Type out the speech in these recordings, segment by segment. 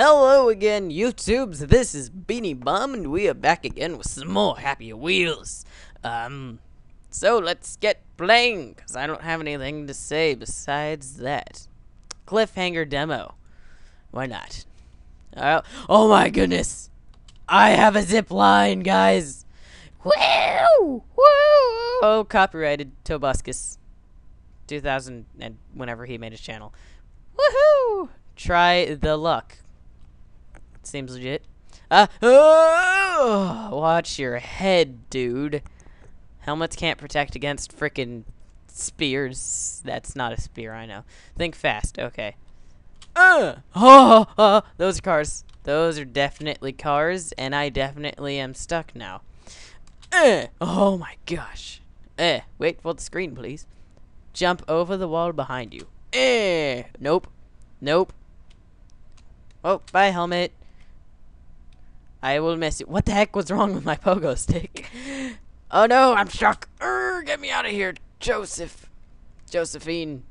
Hello again, YouTubes. This is Beanie Bum, and we are back again with some more Happy Wheels. So let's get playing, because I don't have anything to say besides that. Cliffhanger demo. Why not? Oh my goodness! I have a zip line, guys! Woo! Woo! Oh, copyrighted Tobuscus. 2000 and whenever he made his channel. Woohoo! Try the luck. Seems legit. Oh, watch your head, dude. Helmets can't protect against frickin' spears. That's not a spear, I know. Think fast, okay. Those are cars. Those are definitely cars, and I definitely am stuck now. Oh my gosh. Wait for the screen, please. Jump over the wall behind you. Nope. Nope. Oh, bye, helmet. I will miss it. What the heck was wrong with my pogo stick? Oh no, I'm stuck. Get me out of here, Joseph. Josephine.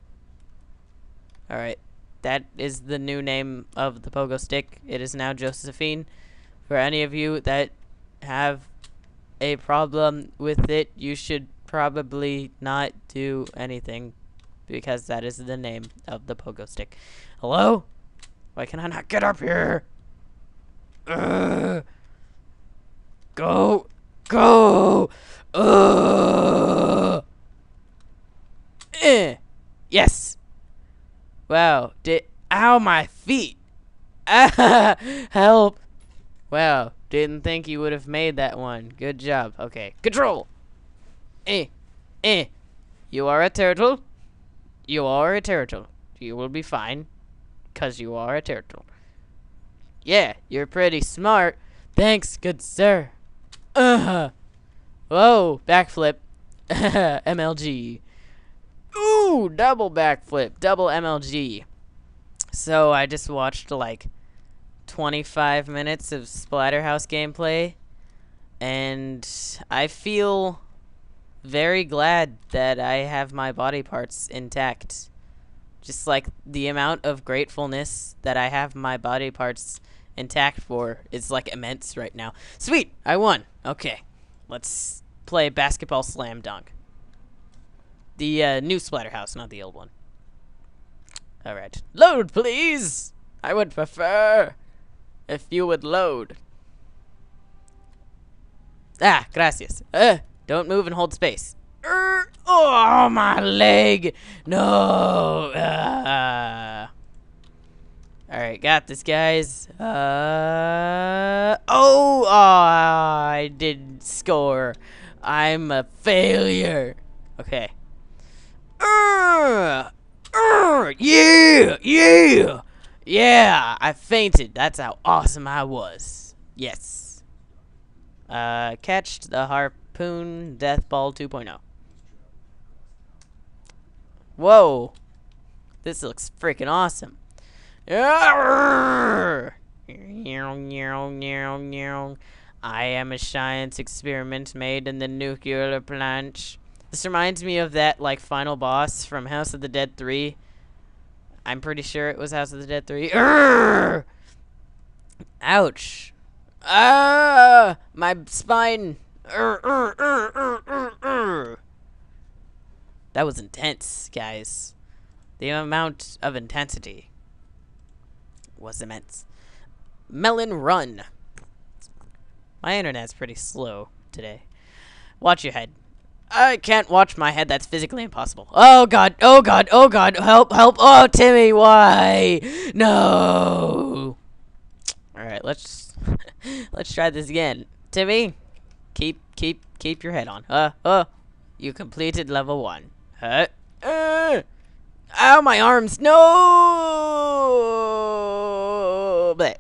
Alright. That is the new name of the pogo stick. It is now Josephine. For any of you that have a problem with it, you should probably not do anything, because that is the name of the pogo stick. Hello? Why can I not get up here? Go! Go! Yes! Wow, ow, my feet! Help! Wow, didn't think you would have made that one. Good job. Okay, control! You are a turtle. You are a turtle. You will be fine, because you are a turtle. Yeah, you're pretty smart. Thanks, good sir. Whoa, backflip. MLG. Ooh, double backflip. Double MLG. So I just watched like 25 minutes of Splatterhouse gameplay, and I feel very glad that I have my body parts intact. Just like the amount of gratefulness that I have my body parts intact for is like immense right now. Sweet, I won. Okay, let's play basketball slam dunk. The new Splatterhouse, not the old one. All right, load please. I would prefer if you would load. Ah, gracias. Don't move and hold space. Oh, my leg! No! Alright, got this, guys. I didn't score. I'm a failure. Okay. Yeah! Yeah! Yeah! I fainted. That's how awesome I was. Yes. Catch the harpoon death ball 2.0. Whoa, this looks freaking awesome. I am a science experiment made in the nuclear plant. This reminds me of that, like, final boss from House of the Dead 3. I'm pretty sure it was House of the Dead 3. Ouch. Ah, my spine. That was intense, guys. The amount of intensity was immense. Melon run. My internet's pretty slow today. Watch your head. I can't watch my head. That's physically impossible. Oh, God. Oh, God. Oh, God. Help. Help. Oh, Timmy. Why? No. All right. Let's try this again. Timmy, keep your head on. You completed level 1. Ow, my arms! No! But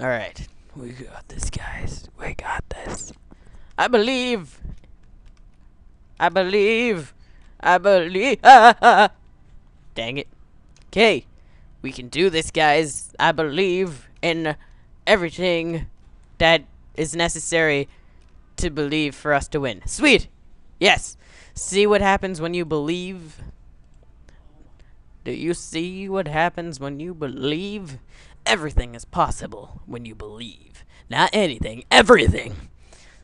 alright. We got this, guys. We got this. I believe. I believe. I believe. Dang it. Okay. We can do this, guys. I believe in everything that is necessary to believe for us to win. Sweet! Yes! See what happens when you believe? Do you see what happens when you believe? Everything is possible when you believe. Not anything, everything.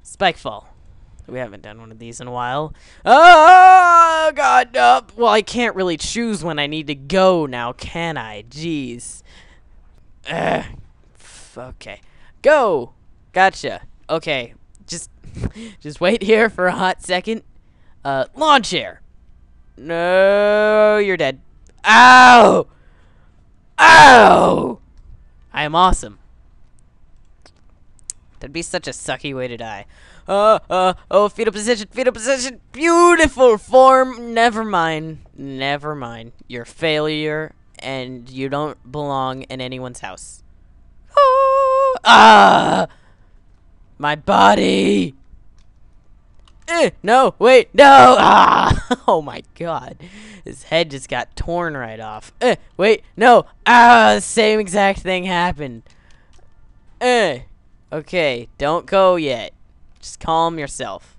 Spikefall. We haven't done one of these in a while. Oh, God. Well, I can't really choose when I need to go now, can I? Jeez. Okay. Go. Gotcha. Okay. Just wait here for a hot second. Lawn chair. No, you're dead. Ow! Ow! I am awesome. That'd be such a sucky way to die. Oh, fetal position, beautiful form. Never mind. You're a failure, and you don't belong in anyone's house. Ah! My body! No, wait, no! Ah! Oh my God. His head just got torn right off. Wait, no! Ah! The same exact thing happened. Okay, don't go yet. Just calm yourself.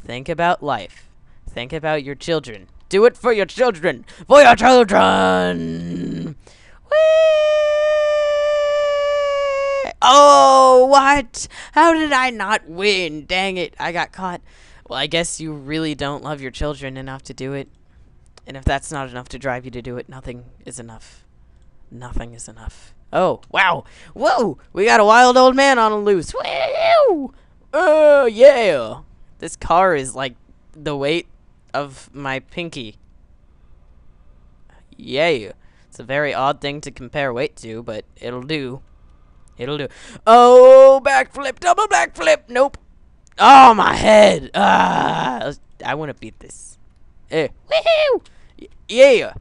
Think about life. Think about your children. Do it for your children! For your children! Whee! Oh, what? How did I not win? Dang it, I got caught. Well, I guess you really don't love your children enough to do it. And if that's not enough to drive you to do it, nothing is enough. Nothing is enough. Oh, wow. Whoa, we got a wild old man on a loose. Woo! Oh, yeah. This car is like the weight of my pinky. Yeah. It's a very odd thing to compare weight to, but it'll do. It'll do. Oh, backflip, double backflip. Nope. Oh, my head. Ah, I want to beat this. Woohoo! Yeah.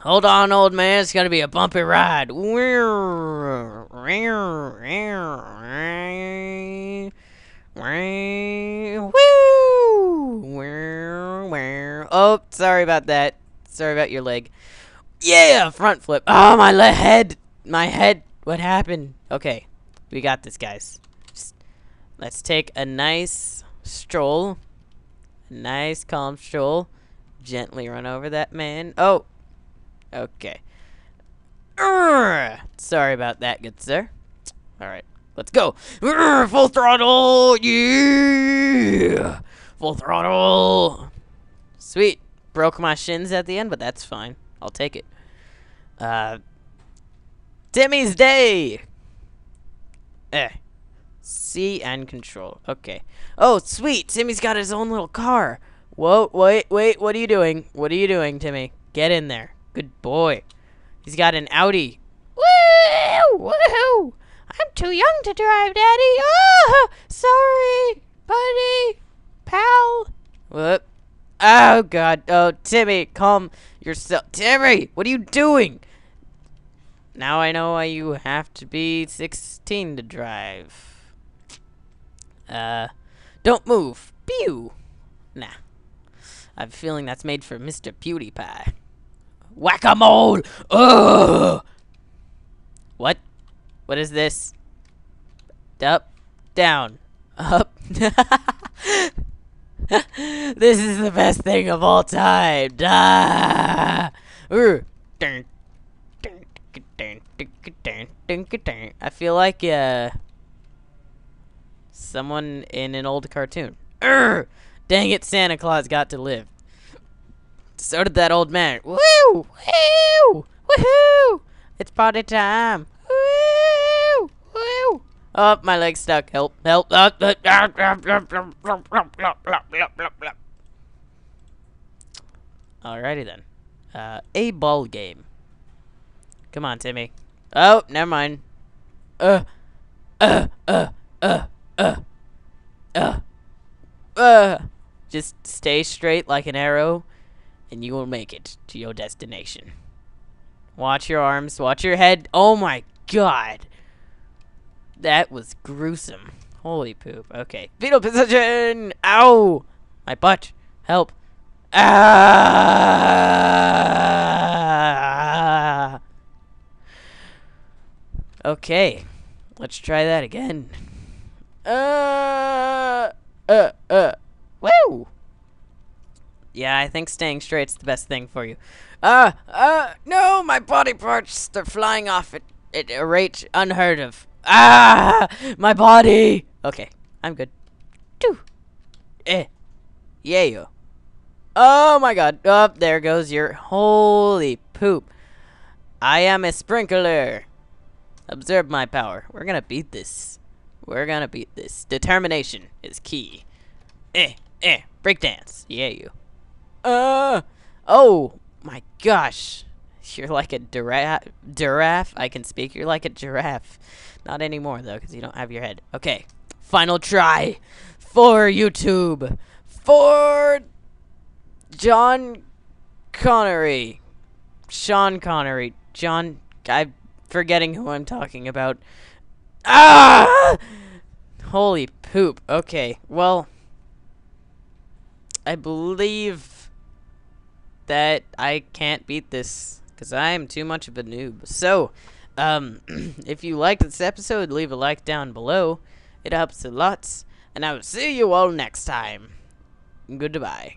Hold on, old man. It's going to be a bumpy ride. Oh, sorry about that. Sorry about your leg. Yeah, front flip. Oh, my head. My head. What happened? Okay. We got this, guys. Just, let's take a nice stroll. A nice, calm stroll. Gently run over that man. Oh. Okay. Sorry about that, good sir. Alright, let's go. Full throttle! Yeah! Full throttle! Sweet. Broke my shins at the end, but that's fine. I'll take it. Timmy's Day! C and control. Okay. Oh, sweet! Timmy's got his own little car! Whoa, wait, what are you doing? What are you doing, Timmy? Get in there. Good boy. He's got an Audi. Woo! Woohoo! I'm too young to drive, Daddy. Oh, sorry, buddy, pal. Whoop. Oh God. Oh, Timmy, calm yourself. Timmy, what are you doing? Now I know why you have to be 16 to drive. Don't move. Pew. Nah. I have a feeling that's made for Mr. PewDiePie. Whack-a-mole! Ugh! What? What is this? Up, down, up. This is the best thing of all time. Ah! I feel like someone in an old cartoon. Dang it, Santa Claus got to live. So did that old man. Woo! Woo! Woohoo! It's party time. Woo! Woo! Oh, my leg's stuck. Help! Help! Alrighty then. A ball game. Come on, Timmy. Oh, never mind. Just stay straight like an arrow. And you will make it to your destination. Watch your arms. Watch your head. Oh my God. That was gruesome. Holy poop. Okay. Fetal position. Ow. My butt. Help. Ah. Okay. Let's try that again. Woo. Yeah, I think staying straight's the best thing for you. No, my body parts, they're flying off at a rate unheard of. Ah, my body! Okay, I'm good. Doo. Eh. Yeah, yo. Oh my god. Oh, there goes your... Holy poop. I am a sprinkler. Observe my power. We're gonna beat this. We're gonna beat this. Determination is key. Eh, eh. Breakdance. Yeah, you. Oh my gosh. You're like a giraffe. I can speak. You're like a giraffe. Not anymore, though, because you don't have your head. Okay. Final try. For YouTube. For... John Connery. Sean Connery. John... I'm forgetting who I'm talking about. Ah! Holy poop. Okay, well... I believe... that I can't beat this. Because I am too much of a noob. So, if you liked this episode, leave a like down below. It helps a lot. And I will see you all next time. Goodbye.